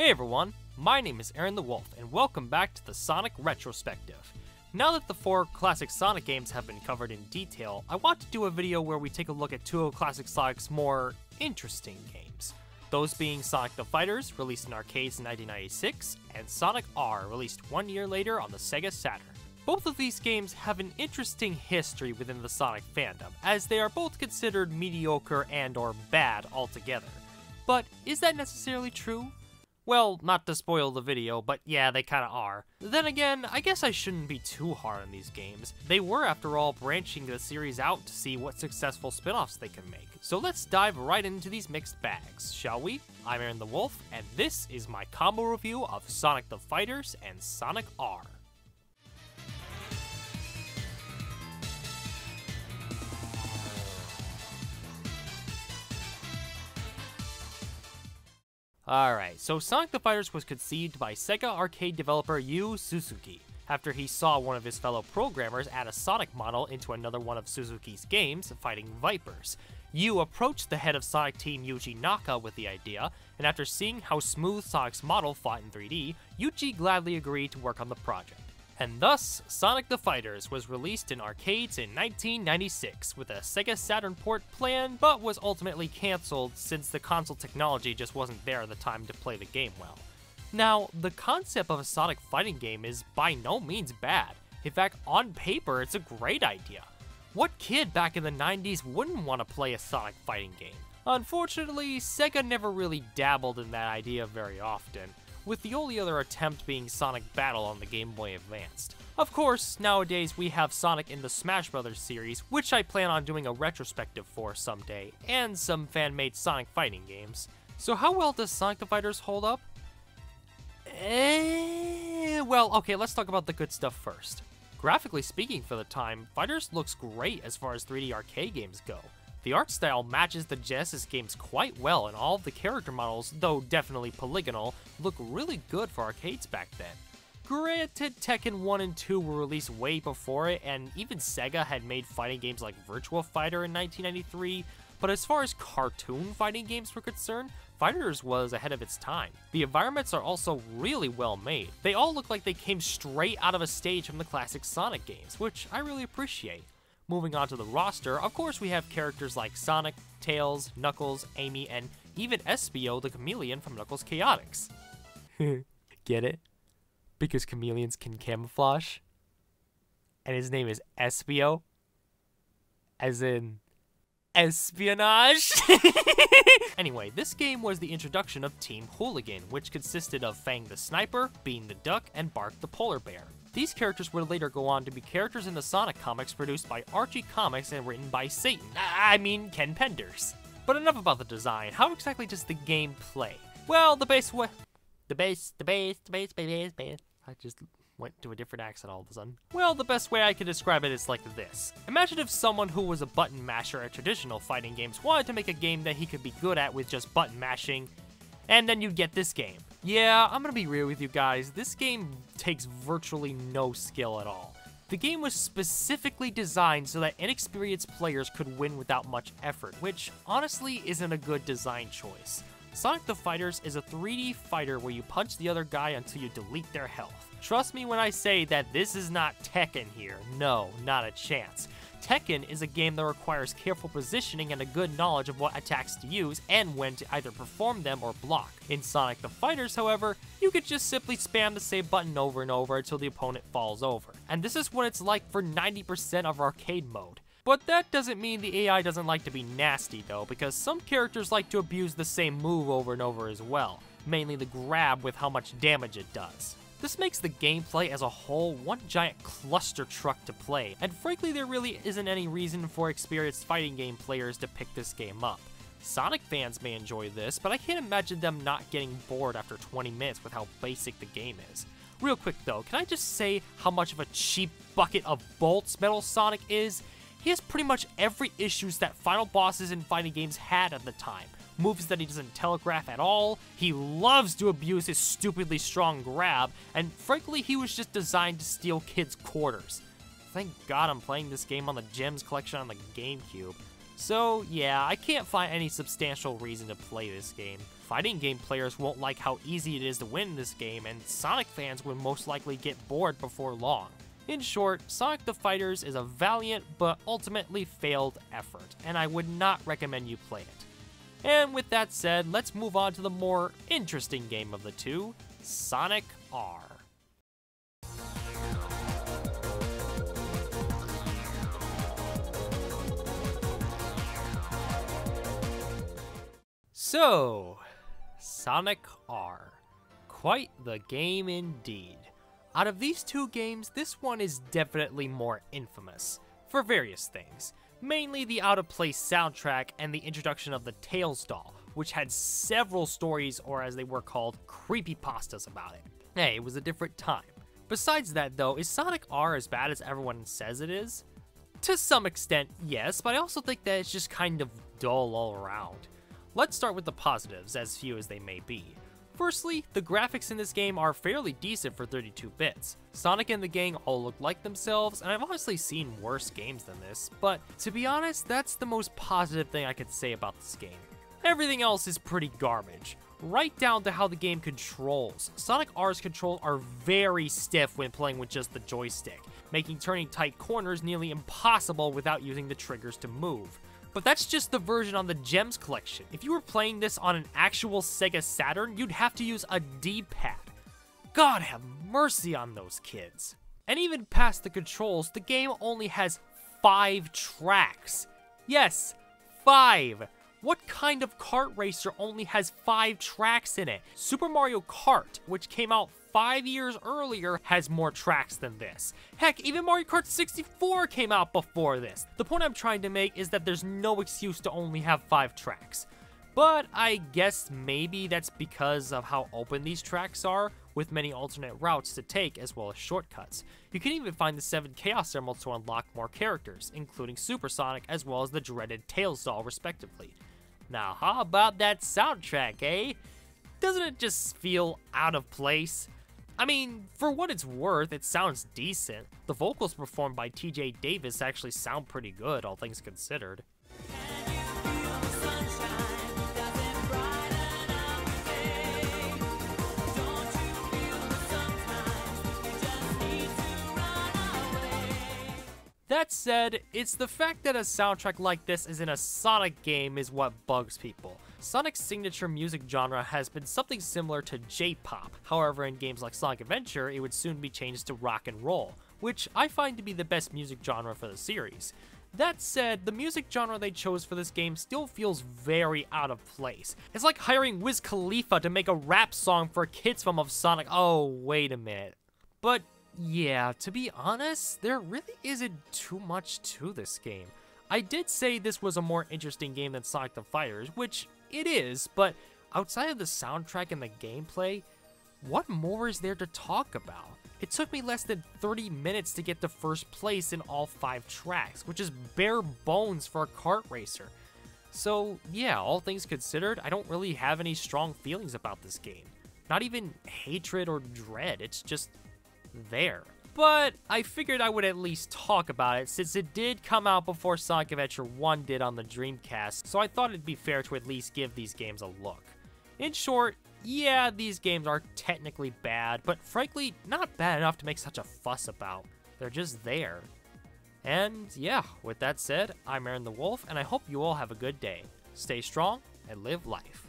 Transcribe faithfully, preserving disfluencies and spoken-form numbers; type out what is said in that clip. Hey everyone, my name is Arin the Wolf, and welcome back to the Sonic Retrospective. Now that the four classic Sonic games have been covered in detail, I want to do a video where we take a look at two of classic Sonic's more interesting games. Those being Sonic the Fighters, released in arcades in nineteen ninety-six, and Sonic R, released one year later on the Sega Saturn. Both of these games have an interesting history within the Sonic fandom, as they are both considered mediocre and or bad altogether. But is that necessarily true? Well, not to spoil the video, but yeah, they kinda are. Then again, I guess I shouldn't be too hard on these games. They were, after all, branching the series out to see what successful spin-offs they can make. So let's dive right into these mixed bags, shall we? I'm Arin the Wolf, and this is my combo review of Sonic the Fighters and Sonic R. Alright, so Sonic the Fighters was conceived by Sega arcade developer Yu Suzuki, after he saw one of his fellow programmers add a Sonic model into another one of Suzuki's games, Fighting Vipers. Yu approached the head of Sonic Team Yuji Naka with the idea, and after seeing how smooth Sonic's model fought in three D, Yuji gladly agreed to work on the project. And thus, Sonic the Fighters was released in arcades in nineteen ninety-six, with a Sega Saturn port planned, but was ultimately cancelled since the console technology just wasn't there at the time to play the game well. Now, the concept of a Sonic fighting game is by no means bad. In fact, on paper, it's a great idea. What kid back in the nineties wouldn't want to play a Sonic fighting game? Unfortunately, Sega never really dabbled in that idea very often, with the only other attempt being Sonic Battle on the Game Boy Advance. Of course, nowadays we have Sonic in the Smash Brothers series, which I plan on doing a retrospective for someday, and some fan-made Sonic fighting games. So how well does Sonic the Fighters hold up? Eh, well, okay, let's talk about the good stuff first. Graphically speaking for the time, Fighters looks great as far as three D arcade games go. The art style matches the Genesis games quite well, and all of the character models, though definitely polygonal, look really good for arcades back then. Granted, Tekken one and two were released way before it, and even Sega had made fighting games like Virtua Fighter in nineteen ninety-three, but as far as cartoon fighting games were concerned, Fighters was ahead of its time. The environments are also really well made. They all look like they came straight out of a stage from the classic Sonic games, which I really appreciate. Moving on to the roster, of course we have characters like Sonic, Tails, Knuckles, Amy, and even Espio the Chameleon from Knuckles Chaotix. Get it? Because chameleons can camouflage? And his name is Espio? As in... espionage? Anyway, this game was the introduction of Team Hooligan, which consisted of Fang the Sniper, Bean the Duck, and Bark the Polar Bear. These characters would later go on to be characters in the Sonic comics produced by Archie Comics and written by Satan, I mean Ken Penders. But enough about the design, how exactly does the game play? Well, the base wa- The base, the base, the base, the base, the base, I just went to a different accent all of a sudden. Well, the best way I could describe it is like this. Imagine if someone who was a button masher at traditional fighting games wanted to make a game that he could be good at with just button mashing, and then you'd get this game. Yeah, I'm gonna be real with you guys, this game takes virtually no skill at all. The game was specifically designed so that inexperienced players could win without much effort, which honestly isn't a good design choice. Sonic the Fighters is a three D fighter where you punch the other guy until you delete their health. Trust me when I say that this is not Tekken here, no, not a chance. Tekken is a game that requires careful positioning and a good knowledge of what attacks to use and when to either perform them or block. In Sonic the Fighters, however, you could just simply spam the same button over and over until the opponent falls over. And this is what it's like for ninety percent of arcade mode. But that doesn't mean the A I doesn't like to be nasty though, because some characters like to abuse the same move over and over as well, mainly the grab with how much damage it does. This makes the gameplay as a whole one giant cluster truck to play, and frankly there really isn't any reason for experienced fighting game players to pick this game up. Sonic fans may enjoy this, but I can't imagine them not getting bored after twenty minutes with how basic the game is. Real quick though, can I just say how much of a cheap bucket of bolts Metal Sonic is? He has pretty much every issues that final bosses in fighting games had at the time. Moves that he doesn't telegraph at all, he loves to abuse his stupidly strong grab, and frankly he was just designed to steal kids' quarters. Thank God I'm playing this game on the Gems Collection on the GameCube. So yeah, I can't find any substantial reason to play this game. Fighting game players won't like how easy it is to win this game, and Sonic fans would most likely get bored before long. In short, Sonic the Fighters is a valiant but ultimately failed effort, and I would not recommend you play it. And with that said, let's move on to the more interesting game of the two, Sonic R. So, Sonic R. Quite the game indeed. Out of these two games, this one is definitely more infamous, for various things. Mainly the out-of-place soundtrack and the introduction of the Tails doll, which had several stories, or as they were called, creepypastas about it. Hey, it was a different time. Besides that though, is Sonic R as bad as everyone says it is? To some extent, yes, but I also think that it's just kind of dull all around. Let's start with the positives, as few as they may be. Firstly, the graphics in this game are fairly decent for thirty-two bits. Sonic and the gang all look like themselves, and I've honestly seen worse games than this, but to be honest, that's the most positive thing I could say about this game. Everything else is pretty garbage, right down to how the game controls. Sonic R's controls are very stiff when playing with just the joystick, making turning tight corners nearly impossible without using the triggers to move. But that's just the version on the Gems Collection. If you were playing this on an actual Sega Saturn, you'd have to use a D-pad. God have mercy on those kids. And even past the controls, the game only has five tracks. Yes, five. What kind of kart racer only has five tracks in it? Super Mario Kart, which came out five years earlier, has more tracks than this. Heck, even Mario Kart sixty-four came out before this. The point I'm trying to make is that there's no excuse to only have five tracks. But I guess maybe that's because of how open these tracks are, with many alternate routes to take as well as shortcuts. You can even find the seven Chaos Emeralds to unlock more characters, including Super Sonic as well as the dreaded Tails doll respectively. Now how about that soundtrack, eh? Doesn't it just feel out of place? I mean, for what it's worth, it sounds decent. The vocals performed by T J Davis actually sound pretty good, all things considered. That said, it's the fact that a soundtrack like this is in a Sonic game is what bugs people. Sonic's signature music genre has been something similar to J-pop, however in games like Sonic Adventure it would soon be changed to rock and roll, which I find to be the best music genre for the series. That said, the music genre they chose for this game still feels very out of place. It's like hiring Wiz Khalifa to make a rap song for kids from of Sonic. Oh, wait a minute. But yeah, to be honest, there really isn't too much to this game. I did say this was a more interesting game than Sonic the Fighters, which it is, but outside of the soundtrack and the gameplay, what more is there to talk about? It took me less than thirty minutes to get to first place in all five tracks, which is bare bones for a kart racer. So yeah, all things considered, I don't really have any strong feelings about this game. Not even hatred or dread, it's just there. But I figured I would at least talk about it since it did come out before Sonic Adventure one did on the Dreamcast, so I thought it'd be fair to at least give these games a look. In short, yeah, these games are technically bad, but frankly, not bad enough to make such a fuss about. They're just there. And yeah, with that said, I'm Arin the Wolf, and I hope you all have a good day. Stay strong and live life.